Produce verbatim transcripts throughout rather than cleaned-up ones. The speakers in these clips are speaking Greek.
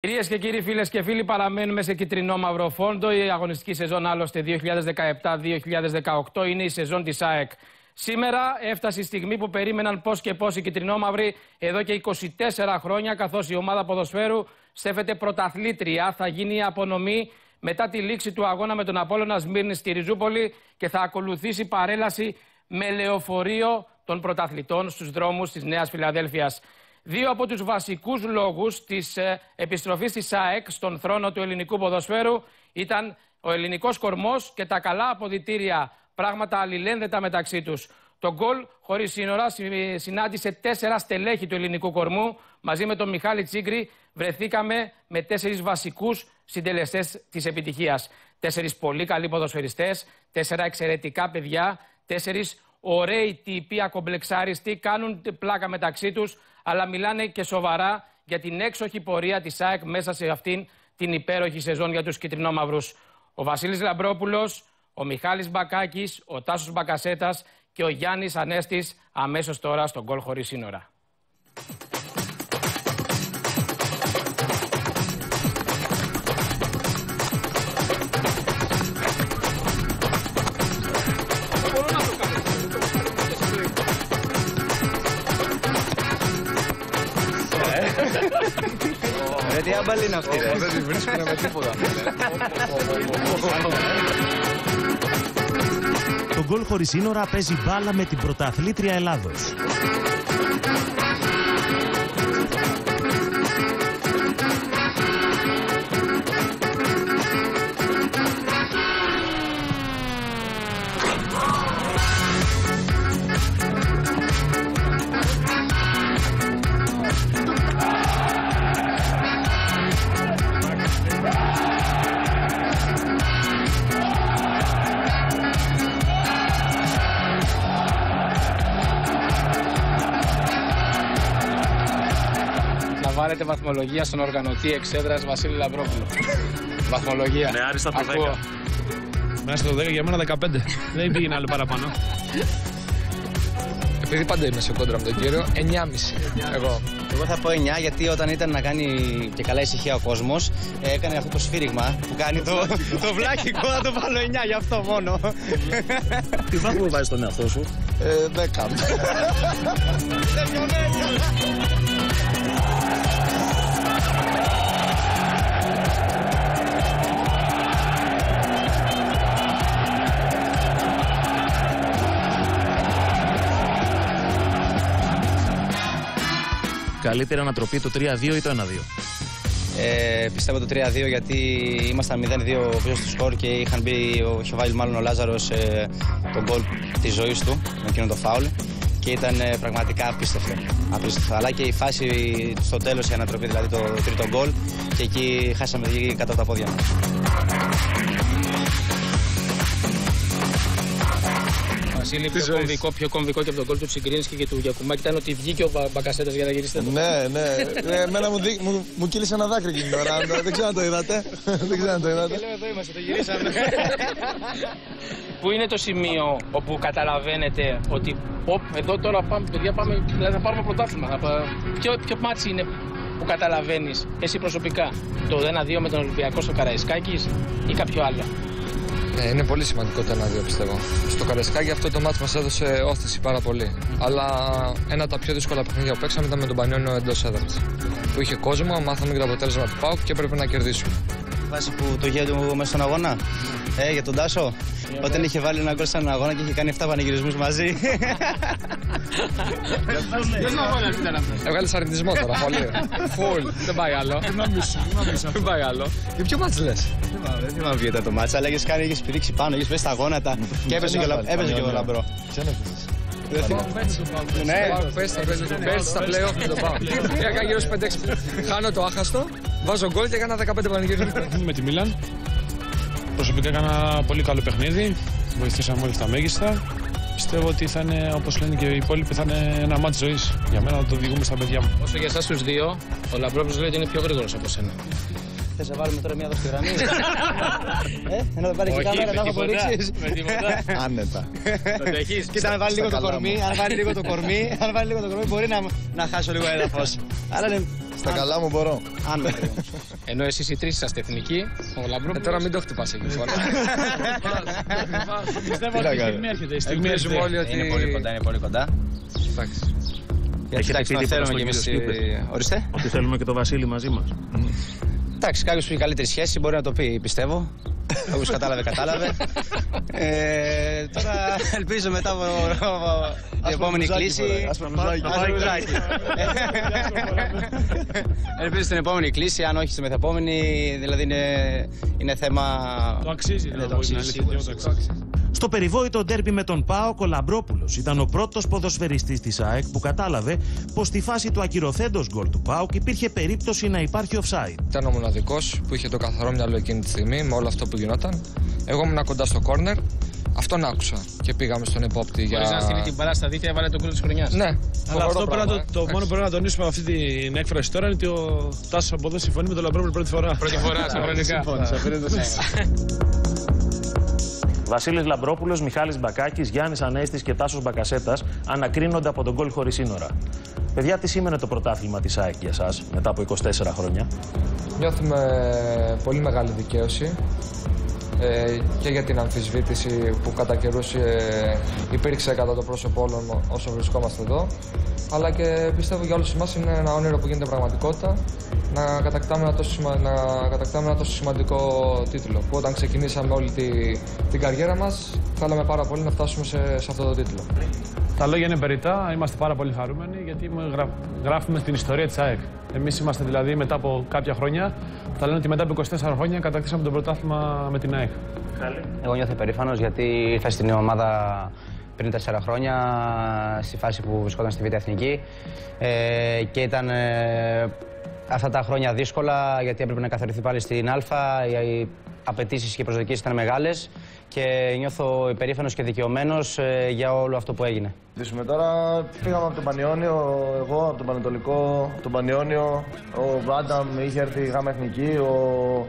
Κυρίες και κύριοι, φίλες και φίλοι, παραμένουμε σε κυτρινό-μαύρο φόντο. Η αγωνιστική σεζόν άλλωστε δύο χιλιάδες δεκαεπτά δύο χιλιάδες δεκαοκτώ είναι η σεζόν της ΑΕΚ. Σήμερα έφτασε η στιγμή που περίμεναν πώς και πώς οι κυτρινόμαυροι εδώ και είκοσι τέσσερα χρόνια, καθώς η ομάδα ποδοσφαίρου στέφεται πρωταθλήτρια. Θα γίνει η απονομή μετά τη λήξη του αγώνα με τον Απόλλωνα Σμύρνη στη Ριζούπολη και θα ακολουθήσει παρέλαση με λεωφορείο των πρωταθλητών στους δρόμους της Νέας Φιλαδέλφειας. Δύο από τους βασικούς λόγους της ε, επιστροφής της ΑΕΚ στον θρόνο του ελληνικού ποδοσφαίρου ήταν ο ελληνικός κορμός και τα καλά αποδυτήρια, πράγματα αλληλένδετα μεταξύ τους. Το γκολ χωρίς σύνορα συνάντησε τέσσερα στελέχη του ελληνικού κορμού. Μαζί με τον Μιχάλη Τσίγκρη βρεθήκαμε με τέσσερις βασικούς συντελεστές της επιτυχίας. Τέσσερις πολύ καλοί ποδοσφαιριστές, τέσσερα εξαιρετικά παιδιά, τέσσερις ωραίοι τύποι, ακομπλεξάριστοι, κάνουν πλάκα μεταξύ τους, αλλά μιλάνε και σοβαρά για την έξοχη πορεία της ΑΕΚ μέσα σε αυτήν την υπέροχη σεζόν για τους κυτρινόμαυρους. Ο Βασίλης Λαμπρόπουλος, ο Μιχάλης Μπακάκης, ο Τάσος Μπακασέτας και ο Γιάννης Ανέστης αμέσως τώρα στον γκολ χωρίς σύνορα. Ρε τι άμπαλη είναι αυτή, ρε. Δεν τη βρίσκουνε με τίποτα. Το γκολ χωρίς σύνορα παίζει μπάλα με την πρωταθλήτρια Ελλάδος. Πάρετε βαθμολογία στον οργανωτή εξέδρας Βασίλη Λαμπρόπουλο. Βαθμολογία. Με άριστα το δέκα. Με άριστα το δέκα, για μένα δεκαπέντε. Δεν πήγαινε άλλο παραπάνω. Επειδή πάντα είμαι σε κόντρα με τον κύριο, εννιά κόμμα πέντε. Εγώ. Εγώ θα πω εννιά, γιατί όταν ήταν να κάνει και καλά ησυχία ο κόσμος, έκανε αυτό το σφύριγμα που κάνει το, το βλάχικο. Θα το βάλω εννιά, γι' αυτό μόνο. Τι βάθμο βάζεις τον εαυτό σου? Ε, δέκα. Καλύτερη ανατροπή το τρία δύο ή το ένα δύο? Ε, πιστεύω το τρία δύο, γιατί ήμασταν μηδέν δύο πίσω στο σκορ και είχαν μπει, ο, είχε βάλει μάλλον ο Λάζαρος ε, τον γκολ της ζωής του με εκείνο το φάουλ και ήταν ε, πραγματικά απίστευτο. Απίστευτο. Αλλά και η φάση στο τέλος, η ανατροπή, δηλαδή το τρίτο γκολ, και εκεί χάσαμε εκεί κάτω από τα πόδια μας. Είναι πιο κομβικό, πιο κομβικό και από τον γκολ του Τσιγκρίνσκι και του Γιακουμάκη ήταν ότι βγήκε ο Μπακασέτας για να γυρίσετε εδώ. Ναι, ναι. Εμένα μου, δι... μου, μου κύλησε ένα δάκρυ εκείνη την ώρα. Δεν ξέρω αν το είδατε. Δεν ξέρω αν το είδατε. Λέω, εδώ είμαστε, το γυρίσαμε. Πού είναι το σημείο όπου καταλαβαίνετε ότι εδώ τώρα πάμε, παιδιά, πάμε, δηλαδή θα πάρουμε πρωτάθλημα? Ποιο, ποιο μάτσι είναι που καταλαβαίνεις εσύ προσωπικά? Το ένα δύο με τον Ολυμπιακό στο Καραϊσκάκης ή κάποιο άλλο? Ναι, είναι πολύ σημαντικό το ένα δύο, πιστεύω. Στο Καραϊσκάκη αυτό το μάτς μας έδωσε όθηση πάρα πολύ. Αλλά ένα από τα πιο δύσκολα παιχνίδια που παίξαμε ήταν με τον Πανιόνιο εντός έδρας. Που είχε κόσμο, μάθαμε και το αποτέλεσμα του ΠΑΟΚ και έπρεπε να κερδίσουμε. Βάση που το γέλιο μου μέσα στον αγώνα, ε, για τον Τάσο, yeah, όταν yeah. είχε βάλει ένα γκολ σε έναν αγώνα και είχε κάνει επτά πανηγυρισμούς μαζί. Ποιος αγώνας ήταν αυτός? Έβγαλες αρνητισμό τώρα, πολύ. Φουλ, δεν πάει άλλο. Δεν πάει άλλο. Για ποιο μάτς λες? Δεν θυμάμαι ποιο ήταν το μάτς, αλλά έχεις κάνει, έχεις πηδήξει πάνω, έχεις πέσει στα γόνατα και έπεσε και ο Λαμπρό. Δεν θυμάμαι. Ναι, πες στα πλέον, δεν το πάω. Έκανα γύρω στους πέντε έξι. Χάνω το άχαστο, βάζω γκολ και έκανα δεκαπέντε πανηγύρια. Με τη Μίλαν, προσωπικά έκανα πολύ καλό παιχνίδι. Βοηθήσαμε όλοι στα μέγιστα. Πιστεύω ότι θα είναι, όπως λένε και οι υπόλοιποι, θα είναι ένα μάτς ζωής. Για μένα θα το διηγούμε στα παιδιά μου. Όσο για εσάς τους δύο, ο Λαμπρόπουλος λέει ότι είναι πιο γρήγορος από σένα. Θες να βάλουμε τώρα μια δοστιγραμμή? Ε, να το πάρει και η κάμερα, να το αποδείξεις. Με τίποτα. Άνετα. Θα τεχείς. Κοίτα, αν βάλει λίγο το κορμί, αν βάλει λίγο το κορμί, αν βάλει λίγο το κορμί, μπορεί να χάσω λίγο έδαφος. Αλλά στα καλά μου μπορώ. Άνω. Ενώ εσείς οι τρεις είσαστε εθνικοί, ο Λαμπρόπουλος. Τώρα μην το χτυπάς εκεί. Πιστεύω ότι η στιγμή έρχεται. Ελπίζουμε όλοι ότι είναι πολύ κοντά, είναι πολύ κοντά. Εντάξει. Εντάξει, να θέλουμε κι εμείς. Ορίστε. Ότι θέλουμε και τον Βασίλη μαζί μας. Εντάξει, κάποιος που έχει καλύτερη σχέση μπορεί να το πει, πιστεύω. Όπως κατάλαβε, κατάλαβε. Ε, τώρα ελπίζω μετά από την επόμενη κλίση. Ασπρομουζάκι. Ελπίζω στην επόμενη κλίση, αν όχι στη μεθεπόμενη. Δηλαδή είναι, είναι θέμα. Το αξίζει. Ναι, το αξίζει. Στο περιβόητο ντέρμπι με τον ΠΑΟΚ, ο Λαμπρόπουλος ήταν ο πρώτος ποδοσφαιριστής της ΑΕΚ που κατάλαβε πως στη φάση του ακυρωθέντος γκολ του ΠΑΟΚ υπήρχε περίπτωση να υπάρχει offside. Ήταν ο μοναδικός που είχε το καθαρό μυαλό εκείνη τη στιγμή με όλο αυτό που γινόταν. Εγώ ήμουν κοντά στο corner, αυτόν άκουσα και πήγαμε στον επόπτη για. Μπορείς να στείλει την μπάλα στα δίχτυα, έβαλε τον γκολ της χρονιάς. Ναι, αλλά αυτό πράγμα, πράγμα, το, το μόνο που πρέπει να τονίσουμε με αυτή την έκφραση τώρα είναι ότι ο Τάσος από εδώ συμφωνεί με τον Λαμπρόπουλο πρώτη φορά. Πρώτη φορά, συγχρονικά. Βασίλης Λαμπρόπουλος, Μιχάλης Μπακάκης, Γιάννης Ανέστης και Τάσος Μπακασέτας ανακρίνονται από τον γκολ χωρίς σύνορα. Παιδιά, τι σήμαινε το πρωτάθλημα της ΑΕΚ για σας μετά από είκοσι τέσσερα χρόνια. Νιώθουμε πολύ μεγάλη δικαίωση ε, και για την αμφισβήτηση που κατά καιρούς ε, υπήρξε κατά το πρόσωπο όλων όσο βρισκόμαστε εδώ. Αλλά και πιστεύω για όλους εμάς είναι ένα όνειρο που γίνεται πραγματικότητα να κατακτάμε ένα τόσο, σημα... να κατακτάμε ένα τόσο σημαντικό τίτλο που όταν ξεκινήσαμε όλη τη... την καριέρα μας θέλαμε πάρα πολύ να φτάσουμε σε, σε αυτό το τίτλο. Τα λόγια είναι περιττά, είμαστε πάρα πολύ χαρούμενοι γιατί γρα... γράφουμε την ιστορία της ΑΕΚ. Εμείς είμαστε δηλαδή μετά από κάποια χρόνια, θα λένε ότι μετά από είκοσι τέσσερα χρόνια κατακτήσαμε το πρωτάθλημα με την ΑΕΚ. Εγώ νιώθω περήφανος γιατί ήρθα στην ομάδα πριν τέσσερα χρόνια, στη φάση που βρισκόταν στη Β' Εθνική ε, και ήταν ε, αυτά τα χρόνια δύσκολα γιατί έπρεπε να καθοριστεί πάλι στην Α, οι απαιτήσεις και οι προσδοκίες ήταν μεγάλες και νιώθω υπερήφανος και δικαιωμένος ε, για όλο αυτό που έγινε. Δείσουμε τώρα, πήγαμε από τον Πανιόνιο, εγώ από τον Πανετολικό, από τον Πανιόνιο, ο Βάνταμ είχε έρθει η Γάμα Εθνική, ο,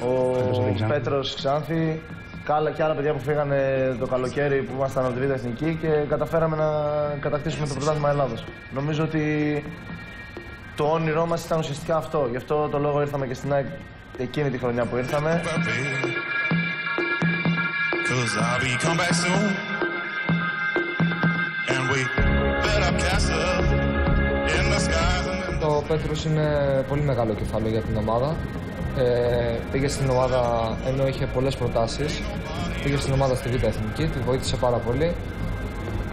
ο Πέτρος Ξάνθη. Καλά και άλλα παιδιά που φύγανε το καλοκαίρι που ήμασταν από τη Β' Εθνική και καταφέραμε να κατακτήσουμε το πρωτάθλημα Ελλάδος. Νομίζω ότι το όνειρό μας ήταν ουσιαστικά αυτό. Γι' αυτό το λόγο ήρθαμε και στην ΑΕΚ εκείνη τη χρονιά που ήρθαμε. Το Πέτρος είναι πολύ μεγάλο κεφάλαιο για την ομάδα. Ε, πήγε στην ομάδα ενώ είχε πολλές προτάσεις. Πήγε στην ομάδα στη Β' Εθνική, τη βοήθησε πάρα πολύ.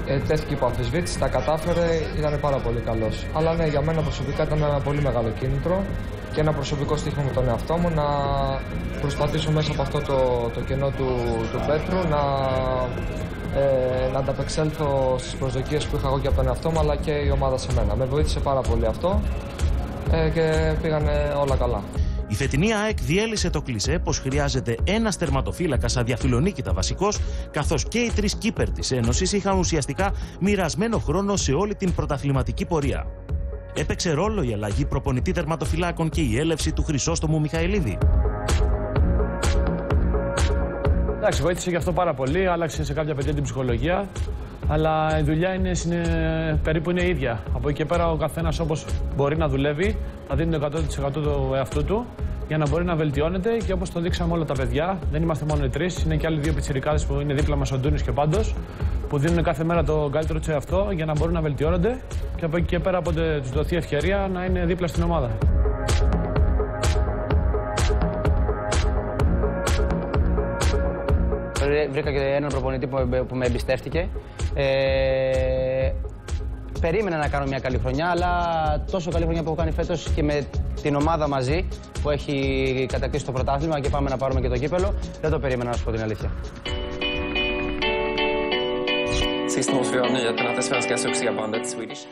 Ε, τέθηκε υπό αμφισβήτηση, τα κατάφερε, ήταν πάρα πολύ καλός. Αλλά ναι, για μένα προσωπικά ήταν ένα πολύ μεγάλο κίνητρο και ένα προσωπικό στοίχημα με τον εαυτό μου να προσπαθήσω μέσα από αυτό το, το κενό του, του Πέτρου να, ε, να ανταπεξέλθω στις προσδοκίες που είχα εγώ και από τον εαυτό μου αλλά και η ομάδα σε μένα. Με βοήθησε πάρα πολύ αυτό ε, και πήγανε όλα καλά. Η φετινή ΑΕΚ διέλυσε το κλισέ πως χρειάζεται ένας τερματοφύλακας αδιαφιλονίκητα βασικός, καθώς και οι τρεις κύπερ της Ένωσης είχαν ουσιαστικά μοιρασμένο χρόνο σε όλη την πρωταθληματική πορεία. Έπαιξε ρόλο η αλλαγή προπονητή τερματοφυλάκων και η έλευση του Χρυσόστομου Μιχαηλίδη. Εντάξει, βοήθησε και αυτό πάρα πολύ, άλλαξε σε κάποια παιδιά την ψυχολογία, αλλά η δουλειά είναι, είναι περίπου είναι ίδια. Από εκεί και πέρα ο καθένας όπως μπορεί να δουλεύει, θα δίνει το εκατό τοις εκατό του εαυτού του για να μπορεί να βελτιώνεται και όπως το δείξαμε όλα τα παιδιά, δεν είμαστε μόνο οι τρεις, είναι και άλλοι δύο πιτσιρικάδες που είναι δίπλα μας, ο Ντούνης και ο Πάντος, που δίνουν κάθε μέρα το καλύτερο τους εαυτό για να μπορούν να βελτιώνονται και από εκεί και πέρα όποτε τους δοθεί ευκαιρία να είναι δίπλα στην ομάδα. Βρήκα και έναν προπονητή που με εμπιστεύτηκε. Ε, περίμενα να κάνω μια καλή χρονιά, αλλά τόσο καλή χρονιά που έχω κάνει φέτος και με την ομάδα μαζί που έχει κατακτήσει το πρωτάθλημα και πάμε να πάρουμε και το κύπελο, δεν το περίμενα να σου πω την αλήθεια.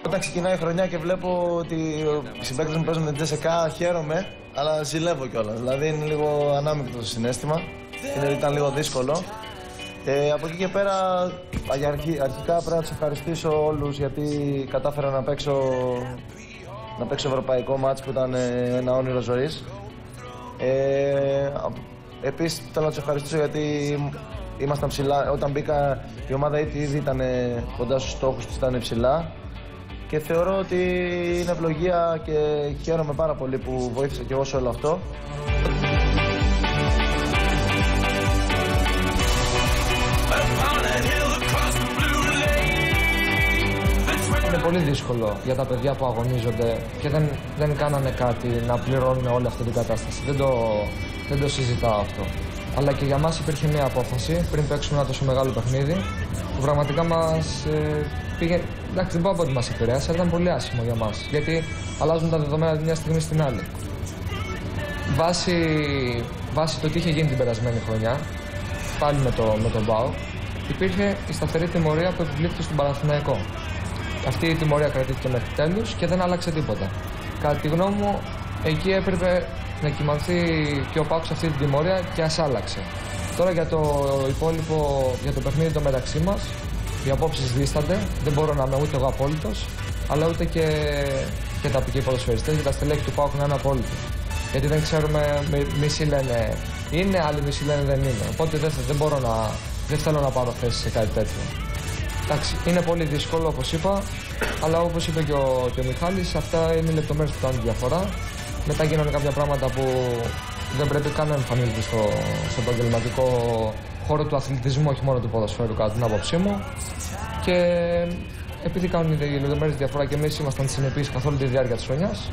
Όταν ξεκινάει η χρονιά και βλέπω ότι οι συμπαίκτες μου παίζουν με την Τζέσικα, χαίρομαι, αλλά ζηλεύω κιόλας. Δηλαδή είναι λίγο ανάμεικτο το συναίσθημα. Είναι, ήταν λίγο δύσκολο. Ε, από εκεί και πέρα, αρχικά πρέπει να τους ευχαριστήσω όλους γιατί κατάφερα να παίξω, να παίξω ευρωπαϊκό μάτς που ήταν ε, ένα όνειρο ζωής. Ε, επίσης, θέλω να τους ευχαριστήσω γιατί ήμασταν ψηλά. Όταν μπήκα, η ομάδα ήδη ήταν κοντά στους στόχους τους, ήταν ψηλά. και θεωρώ ότι είναι ευλογία και χαίρομαι πάρα πολύ που βοήθησε και εγώ σε όλο αυτό. Είναι πολύ δύσκολο για τα παιδιά που αγωνίζονται και δεν, δεν κάνανε κάτι να πληρώνουν όλη αυτή την κατάσταση. Δεν το, δεν το συζητάω αυτό. Αλλά και για μας υπήρχε μια απόφαση πριν παίξουμε ένα τόσο μεγάλο παιχνίδι που πραγματικά μας ε, πήγε. Εντάξει, δεν πάω από ότι μας επηρέασε, αλλά ήταν πολύ άσχημο για μας. Γιατί αλλάζουν τα δεδομένα τη μια στιγμή στην άλλη. Βάσει, βάσει το τι είχε γίνει την περασμένη χρονιά, πάλι με, το, με τον ΠΑΟΚ, υπήρχε η σταθερή τιμωρία που επιβλήθηκε στον Παναθηναϊκό. Αυτή η τιμωρία κρατήθηκε μέχρι τέλους και δεν άλλαξε τίποτα. Κατά τη γνώμη μου, εκεί έπρεπε να κοιμανθεί και ο ΠΑΟΚ σε αυτή την τιμωρία και ας άλλαξε. Τώρα για το υπόλοιπο, για το παιχνίδι το μεταξύ μας, οι απόψεις δίστανται. Δεν μπορώ να είμαι ούτε εγώ απόλυτος, αλλά ούτε και, και τα τοπικοί ποδοσφαιριστές και τα στελέχη του ΠΑΟΚ να είναι απόλυτοι. Γιατί δεν ξέρουμε, μισοί λένε είναι, άλλοι μισοί λένε δεν είναι. Οπότε δεν, δεν, μπορώ να, δεν θέλω να πάρω θέση σε κάτι τέτοιο. Εντάξει, είναι πολύ δύσκολο όπως είπα, αλλά όπως είπε και ο, και ο Μιχάλης, αυτά είναι οι λεπτομέρειες που κάνουν διαφορά. Μετά γίνανε κάποια πράγματα που δεν πρέπει καν να εμφανίζονται στο, στο επαγγελματικό χώρο του αθλητισμού, όχι μόνο του ποδοσφαίρου, κατά την άποψή μου. Και επειδή κάνουν οι λεπτομέρειες διαφορά και εμείς ήμασταν συνεπείς καθ' όλη τη διάρκεια της χρονιάς,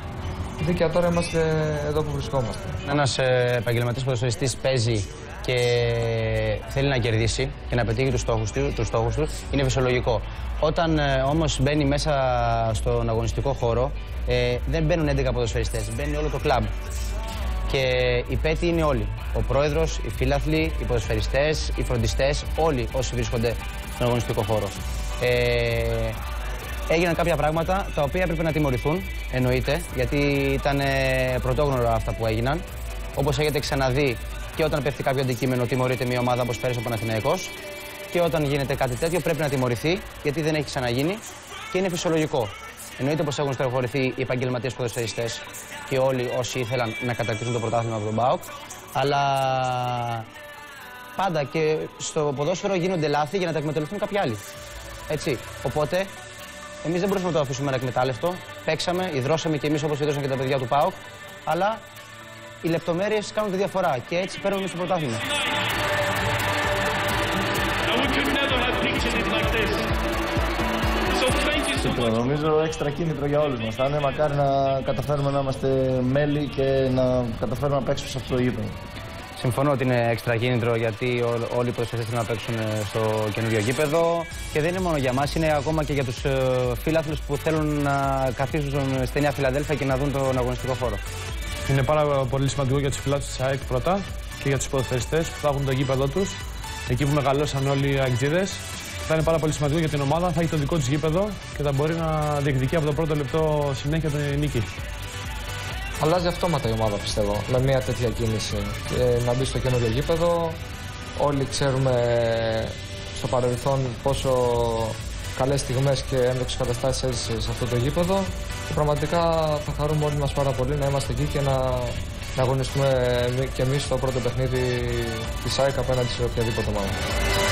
δίκαια τώρα είμαστε εδώ που βρισκόμαστε. Ένας επαγγελματής ποδοσφαιριστής παίζει και θέλει να κερδίσει και να πετύχει τους στόχους του, τους στόχους του, είναι φυσιολογικό. Όταν ε, όμως μπαίνει μέσα στον αγωνιστικό χώρο, ε, δεν μπαίνουν έντεκα ποδοσφαιριστές, μπαίνει όλο το κλαμπ. Και οι πέτοι είναι όλοι. Ο πρόεδρος, οι φίλαθλοι, οι ποδοσφαιριστές, οι φροντιστές, όλοι όσοι βρίσκονται στον αγωνιστικό χώρο. Ε, Έγιναν κάποια πράγματα τα οποία έπρεπε να τιμωρηθούν, εννοείται, γιατί ήταν ε, πρωτόγνωρα αυτά που έγιναν. Όπως έχετε ξαναδεί, και όταν πέφτει κάποιο αντικείμενο, τιμωρείται μια ομάδα όπως πέρασε ο Παναθηναϊκός. Και όταν γίνεται κάτι τέτοιο, πρέπει να τιμωρηθεί, γιατί δεν έχει ξαναγίνει και είναι φυσιολογικό. Εννοείται πως έχουν στενοχωρηθεί οι επαγγελματίες ποδοσφαιριστές και όλοι όσοι ήθελαν να κατακτήσουν το πρωτάθλημα από τον ΠΑΟΚ. Αλλά πάντα και στο ποδόσφαιρο γίνονται λάθη για να τα εκμεταλλευτούν κάποιοι άλλοι. Έτσι. Οπότε. Εμείς δεν μπορούσαμε να το αφήσουμε ένα εκμετάλλευτο. Παίξαμε, ιδρώσαμε και εμείς όπως ιδρώσαν και τα παιδιά του ΠΑΟΚ. Αλλά οι λεπτομέρειες κάνουν τη διαφορά και έτσι παίρνουμε στο πρωτάθλημα. Νομίζω έξτρα κίνητρο για όλους μας. Θα είναι μακάρι να καταφέρουμε να είμαστε μέλη και να καταφέρουμε να παίξουμε σε αυτό το γήπεδο. Συμφωνώ ότι είναι έξτρα κίνητρο γιατί ό, όλοι οι προσφυγές θέλουν να παίξουν στο καινούριο γήπεδο και δεν είναι μόνο για μας, είναι ακόμα και για τους ε, φίλαθλους που θέλουν να καθίσουν στη Νέα Φιλαδέλφια και να δουν τον αγωνιστικό χώρο. Είναι πάρα πολύ σημαντικό για τους φίλαθλους της ΑΕΚ πρώτα και για τους ποδοσφαιριστές που θα έχουν το γήπεδο τους, εκεί που μεγαλώσαν όλοι οι αεξίδες. Θα είναι πάρα πολύ σημαντικό για την ομάδα, θα έχει το δικό της γήπεδο και θα μπορεί να διεκδικεί από το πρώτο λεπτό συνέχεια την νίκη. Αλλάζει αυτόματα η ομάδα, πιστεύω, με μια τέτοια κίνηση. Και να μπει στο καινούριο γήπεδο. Όλοι ξέρουμε στο παρελθόν πόσο καλές στιγμές και ένδοξες καταστάσεις έζησε σε αυτό το γήπεδο. Και πραγματικά θα χαρούμε όλοι μας πάρα πολύ να είμαστε εκεί και να, να αγωνιστούμε κι εμείς στο πρώτο παιχνίδι της ΑΕΚ απέναντι σε οποιαδήποτε ομάδα.